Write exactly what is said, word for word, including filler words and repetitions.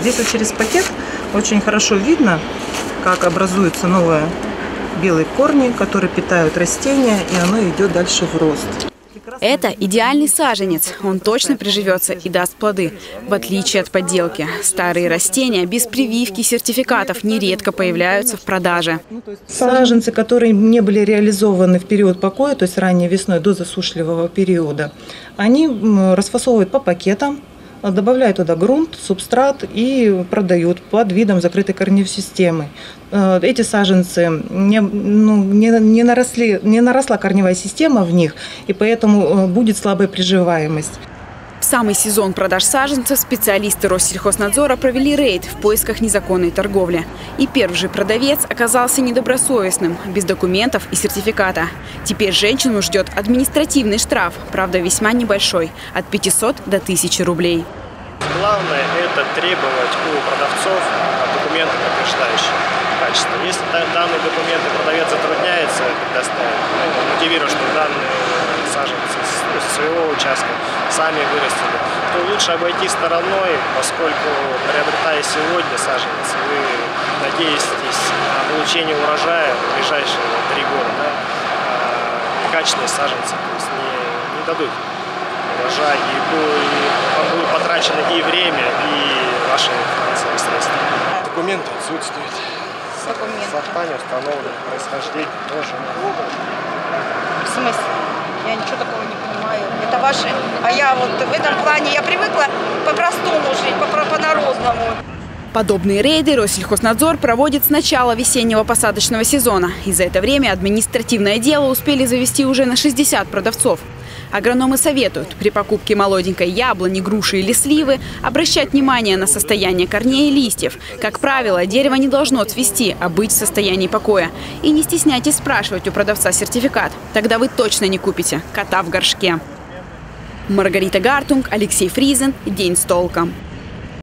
Здесь вот через пакет очень хорошо видно, как образуются новые белые корни, которые питают растения, и оно идет дальше в рост. Это идеальный саженец. Он точно приживется и даст плоды, в отличие от подделки. Старые растения без прививки и сертификатов нередко появляются в продаже. Саженцы, которые не были реализованы в период покоя, то есть ранней весной до засушливого периода, они расфасовывают по пакетам, добавляют туда грунт, субстрат и продают под видом закрытой корневой системы. Эти саженцы, не, ну, не, не, наросли, не наросла корневая система в них, и поэтому будет слабая приживаемость. В самый сезон продаж саженцев специалисты Россельхознадзора провели рейд в поисках незаконной торговли. И первый же продавец оказался недобросовестным, без документов и сертификата. Теперь женщину ждет административный штраф, правда весьма небольшой, от пятисот до тысячи рублей. Главное – это требовать у продавцов документы, подтверждающие качество. Если данные документы продавец затрудняется предоставить, ну, мотивируя, что данные саженцы со своего участка сами вырастили, то лучше обойти стороной, поскольку, приобретая сегодня саженец, вы надеетесь на получение урожая в ближайшие три года. Да? А качественные саженцы то есть, не, не дадут урожай, и будет потрачено и время, и ваши финансовые средства. Документы отсутствуют. Сорта не установлены, происхождение тоже. В смысле? Я ничего такого не понимаю. Это ваши. А я вот в этом плане, я привыкла по-простому жить, по-народному. Подобные рейды Россельхознадзор проводит с начала весеннего посадочного сезона. И за это время административное дело успели завести уже на шестьдесят продавцов. Агрономы советуют при покупке молоденькой яблони, груши или сливы обращать внимание на состояние корней и листьев. Как правило, дерево не должно цвести, а быть в состоянии покоя. И не стесняйтесь спрашивать у продавца сертификат. Тогда вы точно не купите кота в горшке. Маргарита Гартунг, Алексей Фризен. День с толком.